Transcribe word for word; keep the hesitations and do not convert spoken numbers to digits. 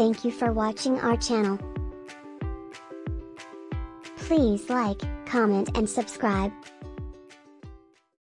Thank you for watching our channel. Please like, comment and subscribe.